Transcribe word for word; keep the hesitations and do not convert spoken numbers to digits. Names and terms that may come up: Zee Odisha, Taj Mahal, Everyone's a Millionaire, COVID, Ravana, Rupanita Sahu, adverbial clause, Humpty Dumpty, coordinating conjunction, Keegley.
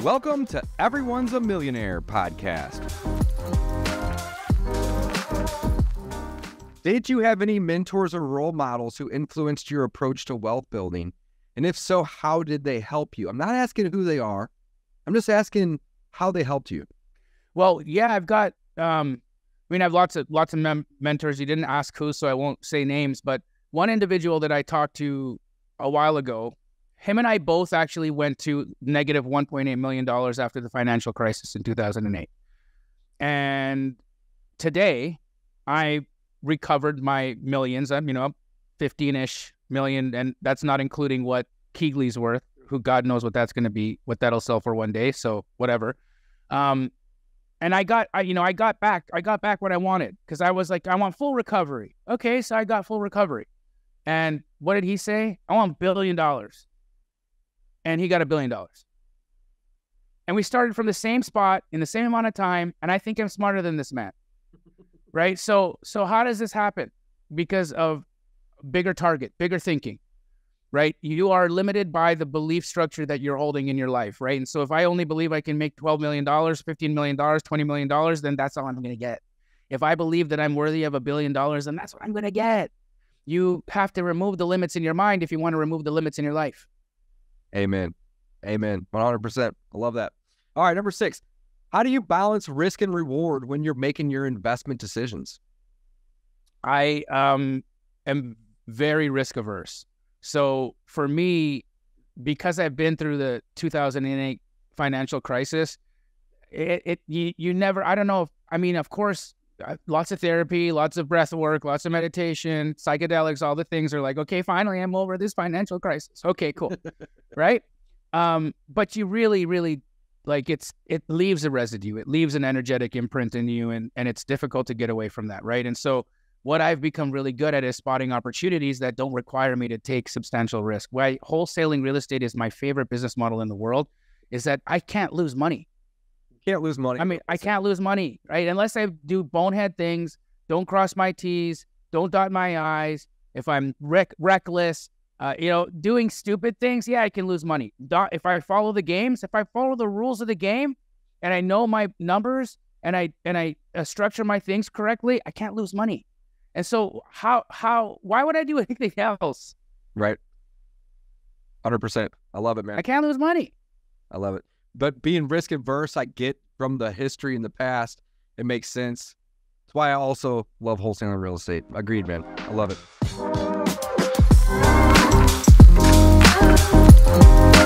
Welcome to Everyone's a Millionaire podcast. Did you have any mentors or role models who influenced your approach to wealth building? And if so, how did they help you? I'm not asking who they are. I'm just asking how they helped you. Well, yeah, I've got, um, I mean, I have lots of, lots of mem mentors. You didn't ask who, so I won't say names, but one individual that I talked to a while ago, him and I both actually went to negative one point eight million dollars after the financial crisis in two thousand eight. And today I recovered my millions. I'm, you know, fifteen-ish million. And that's not including what Keegley's worth, who God knows what that's going to be, what that'll sell for one day. So whatever. Um, and I got, I, you know, I got back, I got back what I wanted. Cause I was like, I want full recovery. Okay. So I got full recovery. And what did he say? I want a billion dollars. And he got a billion dollars. And we started from the same spot in the same amount of time. And I think I'm smarter than this man, right? So, so how does this happen? Because of bigger target, bigger thinking, right? You are limited by the belief structure that you're holding in your life, right? And so if I only believe I can make twelve million dollars, fifteen million dollars, twenty million dollars, then that's all I'm going to get. If I believe that I'm worthy of a billion dollars, then that's what I'm going to get. You have to remove the limits in your mind if you want to remove the limits in your life. Amen. Amen. one hundred percent. I love that. All right. Number six, how do you balance risk and reward when you're making your investment decisions? I um, am very risk averse. So for me, because I've been through the two thousand eight financial crisis, it, it you, you never, I don't know. If, I mean, of course, lots of therapy, lots of breath work, lots of meditation, psychedelics, all the things are like, okay, finally, I'm over this financial crisis. Okay, cool. Right? Um, but you really, really like it's, it leaves a residue. It leaves an energetic imprint in you, and, and it's difficult to get away from that. Right. And so what I've become really good at is spotting opportunities that don't require me to take substantial risk. Why wholesaling real estate is my favorite business model in the world is that I can't lose money. Can't lose money. I mean, I can't lose money, right? Unless I do bonehead things, don't cross my T's, don't dot my I's. If I'm rec reckless, uh, you know, doing stupid things, yeah, I can lose money. Do if I follow the games, if I follow the rules of the game, and I know my numbers, and I and I uh, structure my things correctly, I can't lose money. And so, how how why would I do anything else? Right. one hundred percent. I love it, man. I can't lose money. I love it. But being risk averse, I get from the history in the past. It makes sense. That's why I also love wholesaling real estate. Agreed, man. I love it.